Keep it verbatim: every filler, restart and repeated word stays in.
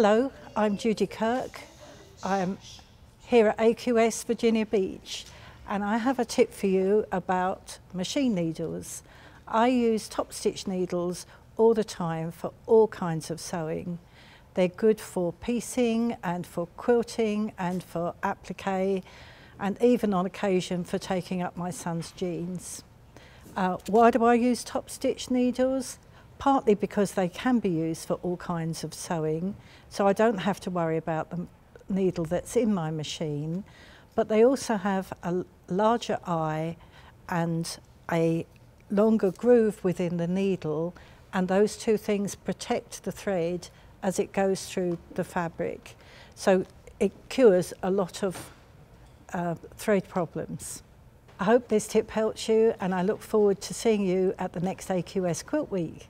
Hello, I'm Judi Kirk. I'm here at A Q S Virginia Beach, and I have a tip for you about machine needles. I use top stitch needles all the time for all kinds of sewing. They're good for piecing and for quilting and for applique, and even on occasion for taking up my son's jeans. Uh, why do I use top stitch needles? Partly because they can be used for all kinds of sewing, so I don't have to worry about the needle that's in my machine, but they also have a larger eye and a longer groove within the needle, and those two things protect the thread as it goes through the fabric. So it cures a lot of uh, thread problems. I hope this tip helps you, and I look forward to seeing you at the next A Q S Quilt Week.